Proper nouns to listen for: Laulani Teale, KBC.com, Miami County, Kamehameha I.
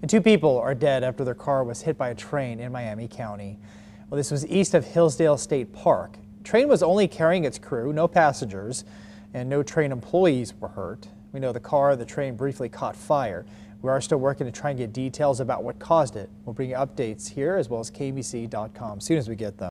and two people are dead after their car was hit by a train in Miami County. Well, this was east of Hillsdale State Park. The train was only carrying its crew, no passengers, and no train employees were hurt. We know the car and the train briefly caught fire. We are still working to try and get details about what caused it. We'll bring you updates here as well as KBC.com as soon as we get them.